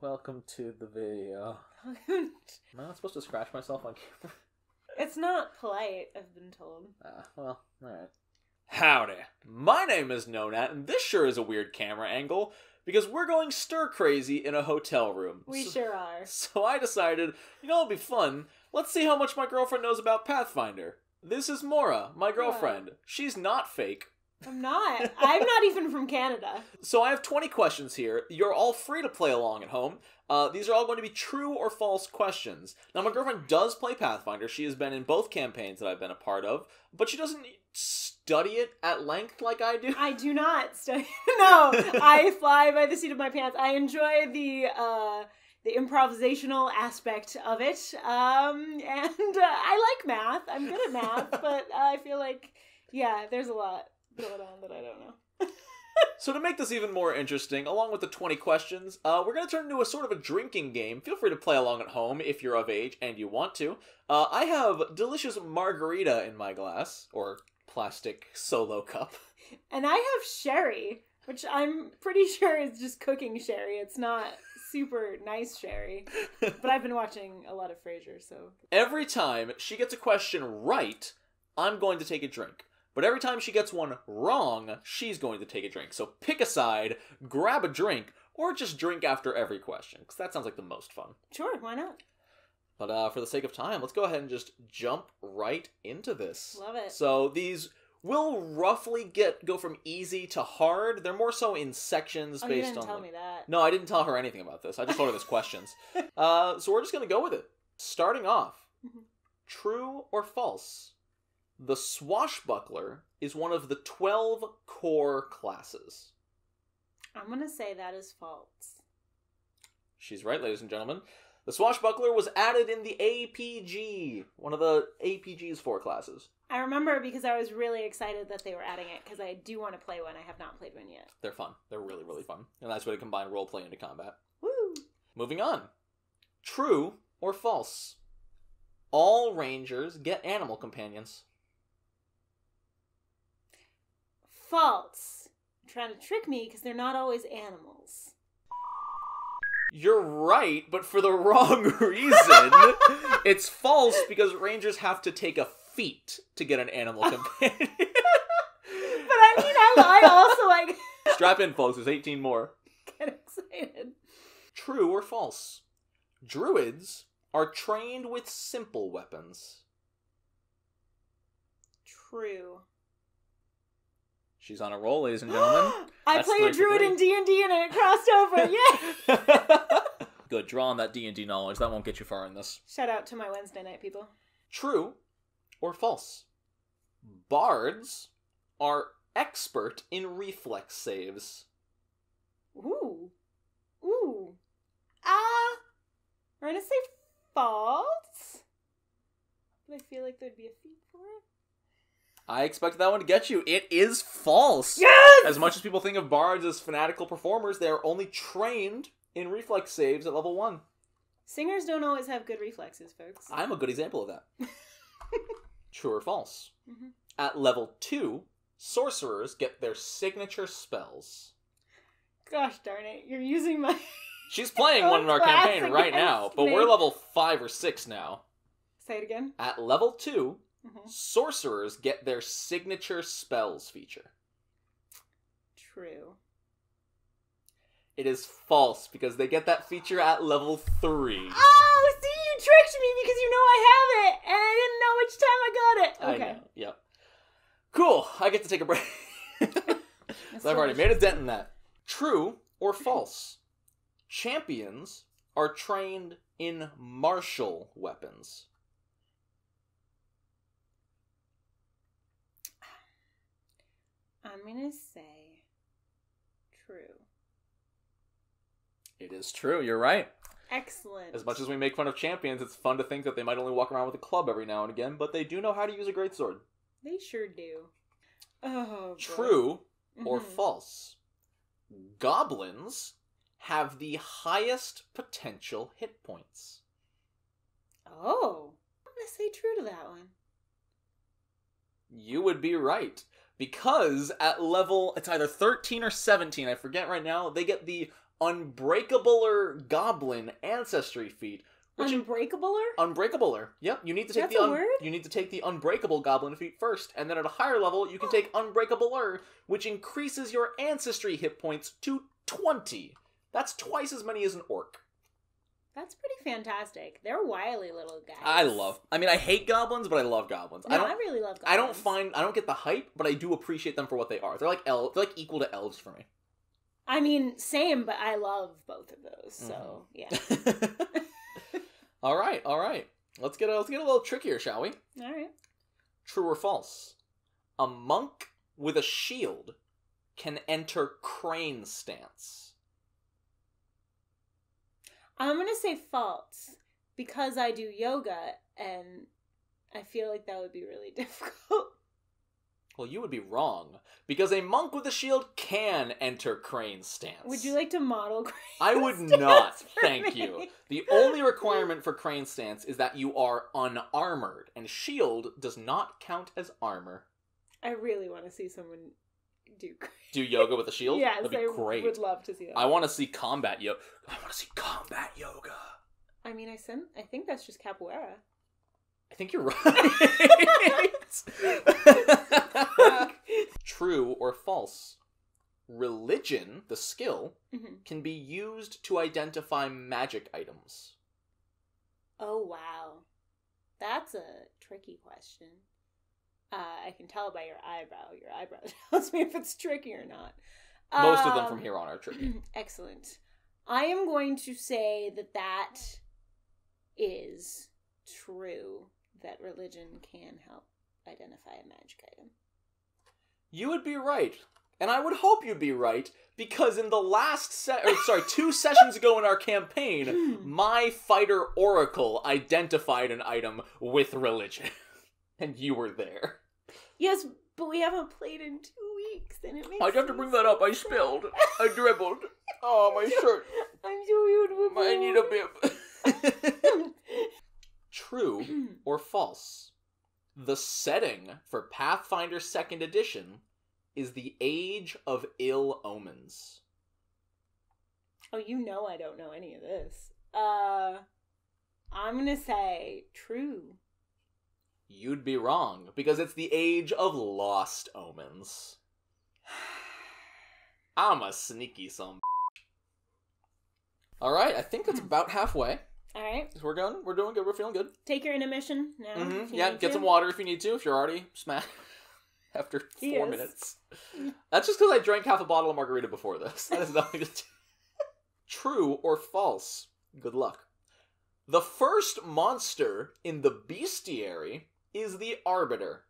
Welcome to the video. Am I not supposed to scratch myself on camera? It's not polite, I've been told. Well, alright. Howdy! My name is Nonat, and this sure is a weird camera angle, because we're going stir-crazy in a hotel room. We sure are. So I decided, you know, it'll be fun. Let's see how much my girlfriend knows about Pathfinder. This is Maura, my girlfriend. She's not fake. I'm not. I'm not even from Canada. So I have 20 questions here. You're all free to play along at home. These are all going to be true or false questions. Now, my girlfriend does play Pathfinder. She has been in both campaigns that I've been a part of, but she doesn't study it at length like I do. I do not study. No, I fly by the seat of my pants. I enjoy the improvisational aspect of it, and I like math. I'm good at math, but I feel like, yeah, there's a lot going on that I don't know. So to make this even more interesting, along with the 20 questions, we're going to turn into a sort of a drinking game. Feel free to play along at home if you're of age and you want to. I have delicious margarita in my glass, or plastic solo cup. And I have sherry, which I'm pretty sure is just cooking sherry. It's not super nice sherry. But I've been watching a lot of Frasier, so... Every time she gets a question right, I'm going to take a drink. But every time she gets one wrong, she's going to take a drink. So pick a side, grab a drink, or just drink after every question. Because that sounds like the most fun. Sure, why not? But for the sake of time, let's go ahead and just jump right into this. Love it. So these will roughly go from easy to hard. They're more so in sections based on... Oh, you didn't tell me that. No, I didn't tell her anything about this. I just told her there's questions. So we're just going to go with it. Starting off, true or false? The swashbuckler is one of the 12 core classes. I'm going to say that is false. She's right, ladies and gentlemen. The swashbuckler was added in the APG, one of the APG's 4 classes. I remember because I was really excited that they were adding it, because I do want to play one. I have not played one yet. They're fun. They're really, really fun. And that's where to combine roleplay into combat. Woo! Moving on. True or false? All rangers get animal companions. False. You're trying to trick me because they're not always animals. You're right, but for the wrong reason. It's false because rangers have to take a feat to get an animal companion. But I mean, I also like... Strap in, folks. There's 18 more. Get excited. True or false? Druids are trained with simple weapons. True. She's on a roll, ladies and gentlemen. I play a druid in D&D and it crossed over. Yeah. Good. Draw on that D&D knowledge. That won't get you far in this. Shout out to my Wednesday night people. True or false? Bards are expert in reflex saves. Ooh. Ooh. We're going to say false. But I feel like there'd be a feat for it. I expected that one to get you. It is false. Yes! As much as people think of bards as fanatical performers, they are only trained in reflex saves at level 1. Singers don't always have good reflexes, folks. I'm a good example of that. True or false? At level 2, sorcerers get their signature spells. Gosh darn it. You're using my... She's playing one in our campaign right now, but we're level 5 or 6 now. Say it again. At level 2... sorcerers get their signature spells feature. True. It is false because they get that feature at level 3. Oh, see, you tricked me because you know I have it, and I didn't know which time I got it. Okay. I know. Yep. Cool. I get to take a break. So I've already made a dent in that. True or false? Champions are trained in martial weapons. I'm going to say true. It is true. You're right. Excellent. As much as we make fun of champions, it's fun to think that they might only walk around with a club every now and again, but they do know how to use a greatsword. They sure do. Oh, true or false? Goblins have the highest potential hit points. Oh. I'm going to say true to that one. You would be right. Because at level, it's either 13 or 17, I forget right now, they get the Unbreakabler Goblin Ancestry feat. Unbreakabler? Unbreakabler. Yep. You need to take you need to take the Unbreakable Goblin feat first, and then at a higher level, you can take Unbreakabler, which increases your ancestry hit points to 20. That's twice as many as an orc. That's pretty fantastic. They're wily little guys. I mean, I hate goblins, but I love goblins. No, I really love goblins. I don't get the hype, but I do appreciate them for what they are. They're like they're like equal to elves for me. I mean, same, but I love both of those. So, yeah. All right. Let's get a little trickier, shall we? All right. True or false? A monk with a shield can enter crane stance. I'm going to say false because I do yoga and I feel like that would be really difficult. Well, you would be wrong because a monk with a shield can enter crane stance. Would you like to model crane stance? I would not, thank you. The only requirement for crane stance is that you are unarmored, and shield does not count as armor. I really want to see someone do yoga with a shield? Yes, that'd be great. I would love to see that. I want to see combat yoga. I mean, I think that's just capoeira. I think you're right. True or false? Religion, the skill, can be used to identify magic items. Oh, wow. That's a tricky question. I can tell by your eyebrow. Your eyebrow tells me if it's tricky or not. Most of them from here on are tricky. Excellent. I am going to say that is true, that religion can help identify a magic item. You would be right. And I would hope you'd be right, because in the last 2 sessions ago in our campaign, my fighter oracle identified an item with religion. And you were there. Yes, but we haven't played in 2 weeks, and it makes I'd have to bring that up. I spilled. I dribbled. Oh, my shirt. I'm so beautiful. I need a bib. True or false? The setting for Pathfinder 2nd Edition is the Age of Ill Omens. Oh, you know I don't know any of this. I'm going to say true. You'd be wrong, because it's the Age of Lost Omens. I'm a sneaky son. All right, I think that's about halfway. All right. So we're doing good, we're feeling good. Take your intermission now. Yeah, get some water if you need to, if you're already smashed after 4 minutes. That's just because I drank half a bottle of margarita before this. That is nothing to do. True or false? Good luck. The first monster in the bestiary is the Arbiter.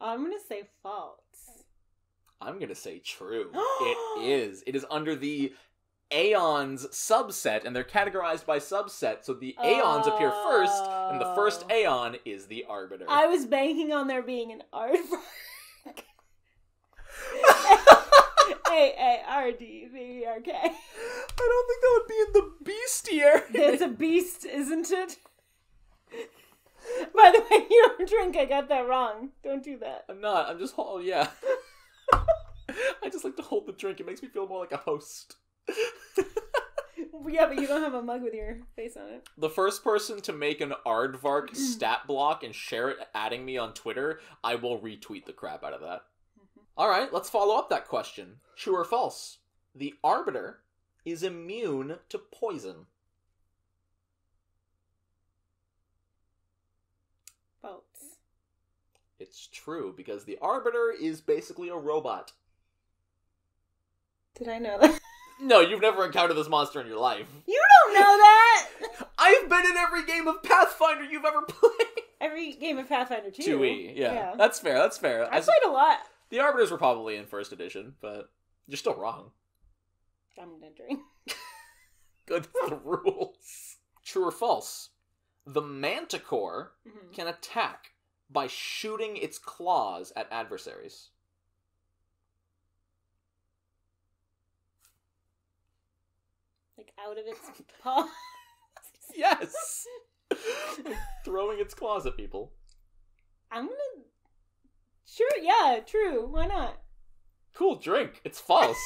I'm going to say false. I'm going to say true. It is. It is under the Aeons subset, and they're categorized by subset, so the Aeons appear first, and the first Aeon is the Arbiter. I was banking on there being an Arbiter. A-A-R-D-V-E-R-K. I don't think that would be in the bestiary. There's a beast, isn't it? By the way, you don't drink. I got that wrong. Don't do that. I'm not. I'm just... Oh, yeah. I just like to hold the drink. It makes me feel more like a host. Yeah, but you don't have a mug with your face on it. The first person to make an Aardvark stat block and share it, adding me on Twitter, I will retweet the crap out of that. All right, let's follow up that question. True or false? The Arbiter is immune to poison. False. It's true, because the Arbiter is basically a robot. Did I know that? No, you've never encountered this monster in your life. You don't know that! I've been in every game of Pathfinder you've ever played. Every game of Pathfinder 2. 2E, yeah. That's fair. I played a lot. The Arbiters were probably in 1st edition, but you're still wrong. I'm gonna drink. Good for the rules. True or false? The Manticore can attack by shooting its claws at adversaries. Like out of its paw? Yes! Throwing its claws at people. I'm gonna... Sure, yeah, true. Why not? Cool, drink. It's false.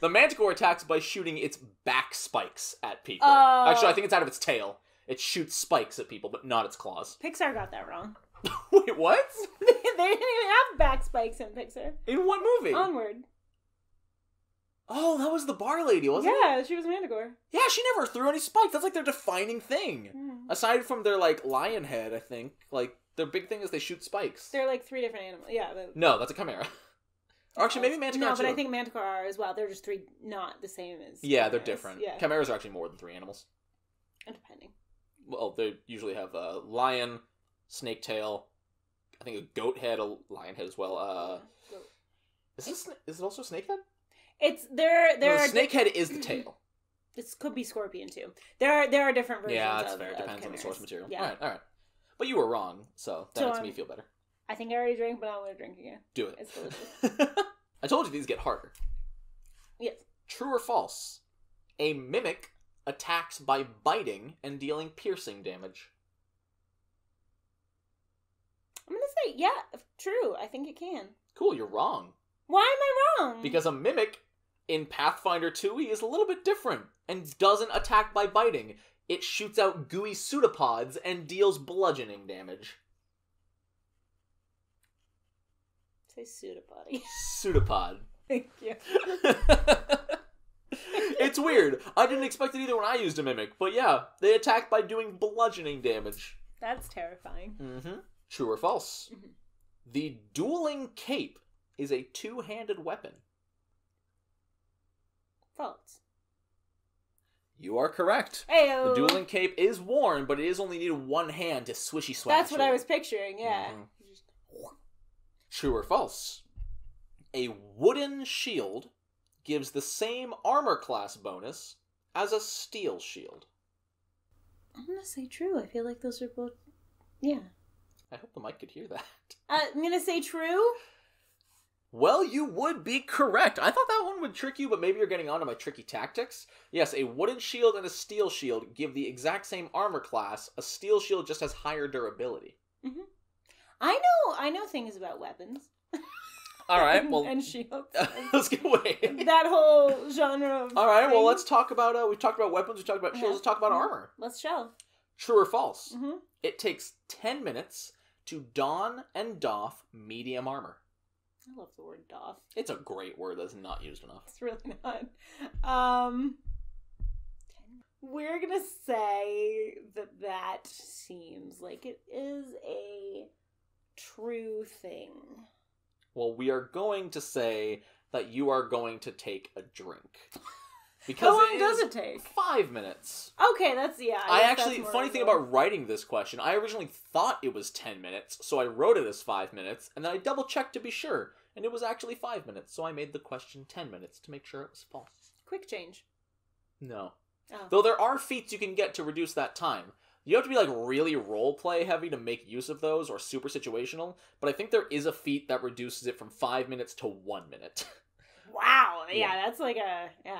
The manticore attacks by shooting its back spikes at people. Actually, I think it's out of its tail. It shoots spikes at people, but not its claws. Pixar got that wrong. Wait, what? They didn't even have back spikes in Pixar. In what movie? Onward. Oh, that was the bar lady, wasn't it? Yeah, she was a manticore. Yeah, she never threw any spikes. That's like their defining thing. Mm. Aside from their, like, lion head, I think. Like, their big thing is they shoot spikes. They're like three different animals. Yeah. But... No, that's a chimera. Or actually, maybe manticore too. No, but I think manticore are as well. They're just three, not the same as... Yeah, chimeras. They're different. Yeah. Chimeras are actually more than three animals. Depending. Well, they usually have a lion, snake tail, I think a goat head, a lion head as well. Is it also snake head? It's there. Snake head is the tail. This could be scorpion too. There are different versions. Yeah, that's fair. It depends on the source material. Yeah. All right. But you were wrong, so that makes me feel better. I think I already drank, but I want to drink again. Do it. It's delicious. I told you these get harder. Yes. True or false? A mimic attacks by biting and dealing piercing damage. I'm gonna say yeah, true. I think it can. Cool. You're wrong. Why am I wrong? Because a mimic in Pathfinder 2e is a little bit different and doesn't attack by biting. It shoots out gooey pseudopods and deals bludgeoning damage. Say pseudopod. Pseudopod. Thank you. It's weird. I didn't expect it either when I used a mimic, but yeah, they attack by doing bludgeoning damage. That's terrifying. Mm-hmm. True or false? Mm-hmm. The dueling cape is a two-handed weapon. False. You are correct. Ayo. The dueling cape is worn, but it is only needed one hand to swishy swash. That's what I was picturing, yeah. Mm-hmm. True or false? A wooden shield gives the same armor class bonus as a steel shield. I'm going to say true. I feel like those are both... Yeah. I hope the mic could hear that. I'm going to say true. Well, you would be correct. I thought that one would trick you, but maybe you're getting onto my tricky tactics. Yes, a wooden shield and a steel shield give the exact same armor class. A steel shield just has higher durability. Mm-hmm. I know things about weapons. All right, well... and shields. Let's get away. That whole genre of... All right, well, let's talk about... we've talked about weapons, we've talked about shields, let's talk about armor. Let's show. True or false? Mm-hmm. It takes 10 minutes to don and doff medium armor. I love the word doff. It's a great word that's not used enough. It's really not. We're going to say that seems like it is a... true thing. Well, we are going to say that you are going to take a drink. Because how long does it take? 5 minutes. Okay, that's yeah. I actually, funny thing about writing this question, I originally thought it was 10 minutes, so I wrote it as 5 minutes, and then I double checked to be sure, and it was actually 5 minutes, so I made the question 10 minutes to make sure it was false. Quick change. No. Oh. Though there are feats you can get to reduce that time. You have to be, like, really roleplay heavy to make use of those, or super situational, but I think there is a feat that reduces it from 5 minutes to 1 minute. Wow. Yeah, that's like a... Yeah.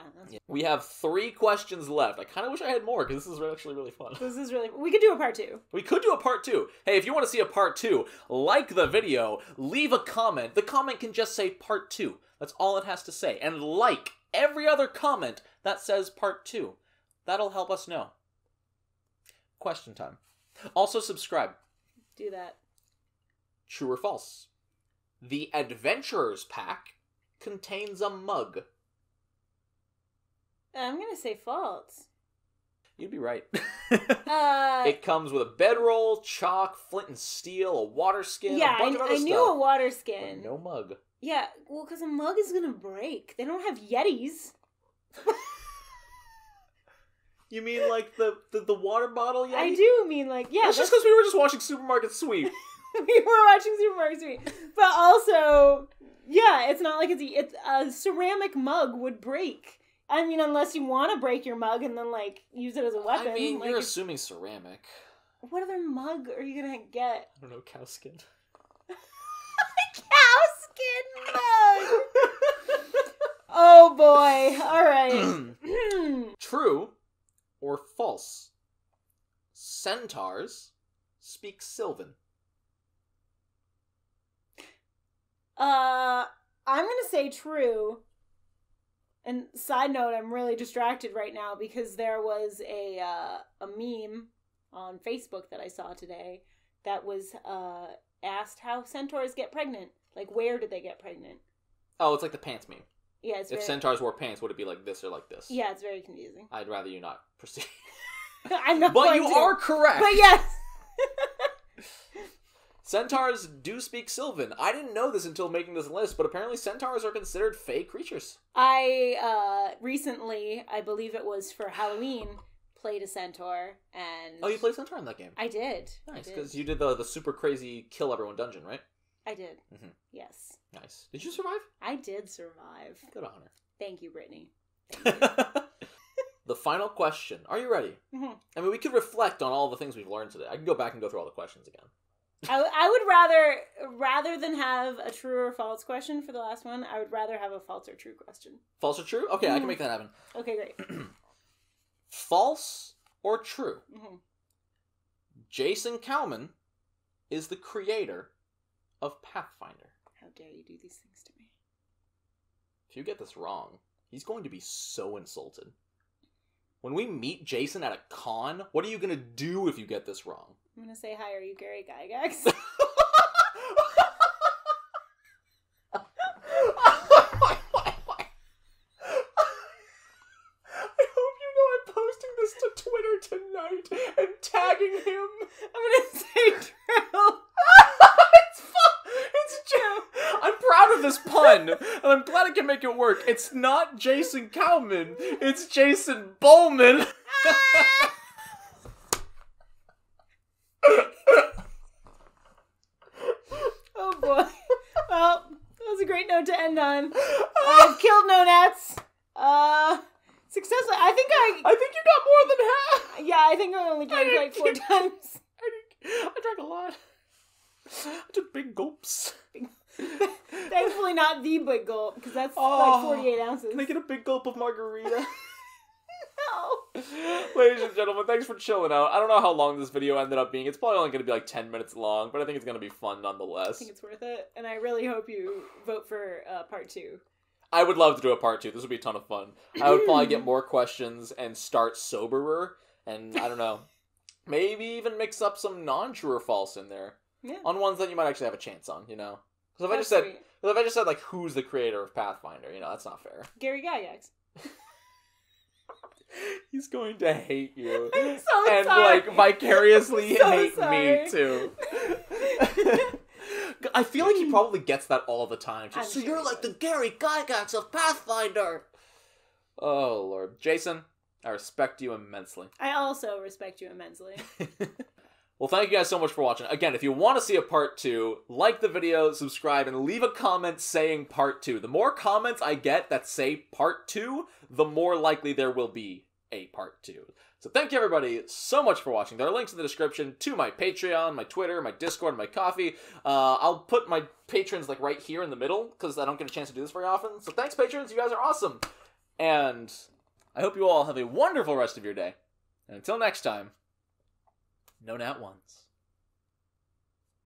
We have 3 questions left. I kind of wish I had more, because this is actually really fun. This is really... We could do a part 2. We could do a part 2. Hey, if you want to see a part 2, like the video, leave a comment. The comment can just say part 2. That's all it has to say. And like every other comment that says part 2. That'll help us know. Question time. Also subscribe. Do that. True or false? The Adventurer's Pack contains a mug. I'm going to say false. You'd be right. It comes with a bedroll, chalk, flint and steel, a water skin, a bunch of other stuff. Yeah, I knew a water skin. But no mug. Yeah, well, because a mug is going to break. They don't have Yetis. You mean like the water bottle? Yeti? I do mean like, yeah. That's just because we were just watching Supermarket Sweep. We were watching Supermarket Sweep. But also, yeah, it's not like it's a ceramic mug would break. I mean, unless you want to break your mug and then like use it as a weapon. I mean, like, you're assuming ceramic. What other mug are you going to get? I don't know, cow skin. Cow skin mug! Oh boy, all right. True. Or false? Centaurs speak Sylvan. I'm going to say true. And side note, I'm really distracted right now because there was a meme on Facebook that I saw today that was asked how centaurs get pregnant. Like, where did they get pregnant? Oh, it's like the pants meme. Yeah, it's very... If centaurs wore pants, would it be like this or like this? Yeah, it's very confusing. I'd rather you not proceed. I'm not but you to. Are correct. But yes. Centaurs do speak Sylvan. I didn't know this until making this list, but apparently centaurs are considered fey creatures. I recently, I believe it was for Halloween, played a centaur. And oh, you played centaur in that game? I did. Nice, because you did the super crazy kill everyone dungeon, right? I did. Mm-hmm. Yes. Nice. Did you survive? I did survive. Good on her. Thank you, Brittany. Thank you. The final question. Are you ready? Mm-hmm. I mean, we could reflect on all the things we've learned today. I can go back and go through all the questions again. I would rather than have a true or false question for the last one, I would rather have a false or true question. False or true? Okay, mm-hmm. I can make that happen. Okay, great. False or true? Mm-hmm. Jason Kalman is the creator of Pathfinder. How dare you do these things to me? If you get this wrong, he's going to be so insulted. When we meet Jason at a con, what are you going to do if you get this wrong? I'm going to say, hi, are you Gary Gygax? I hope you know I'm posting this to Twitter tonight and tagging him. I'm going to say true. It's fun. It's true. I'm proud of this pun, and I'm glad I can make it work. It's not Jason Kalman. It's Jason Bulmahn. Oh boy. Well, that was a great note to end on. I've killed Nonat1s. Successfully. I think you got more than half. Yeah, I think I only drank like 4 times. I drank a lot. I took big gulps. Thankfully not the big gulp, because that's like 48 ounces. Can I get a big gulp of margarita? Ladies and gentlemen, thanks for chilling out. I don't know how long this video ended up being. It's probably only going to be like 10 minutes long, but I think it's going to be fun nonetheless. I think it's worth it, and I really hope you vote for part 2. I would love to do a part 2. This would be a ton of fun. I would probably get more questions and start soberer, and I don't know, maybe even mix up some non-true or false in there. Yeah. On ones that you might actually have a chance on, you know? Because if I just said, like, who's the creator of Pathfinder, you know, that's not fair. Gary Gygax. He's going to hate you. I'm so sorry. And, like, vicariously hate me, too. I feel like he probably gets that all the time. Just, so you're like the Gary Gygax of Pathfinder! Oh, Lord. Jason, I respect you immensely. I also respect you immensely. Well, thank you guys so much for watching. Again, if you want to see a part 2, like the video, subscribe, and leave a comment saying part 2. The more comments I get that say part 2, the more likely there will be a part 2. So thank you everybody so much for watching. There are links in the description to my Patreon, my Twitter, my Discord, my Ko-fi. I'll put my patrons like right here in the middle because I don't get a chance to do this very often. So thanks patrons, you guys are awesome. And I hope you all have a wonderful rest of your day. And until next time, Nonat1s.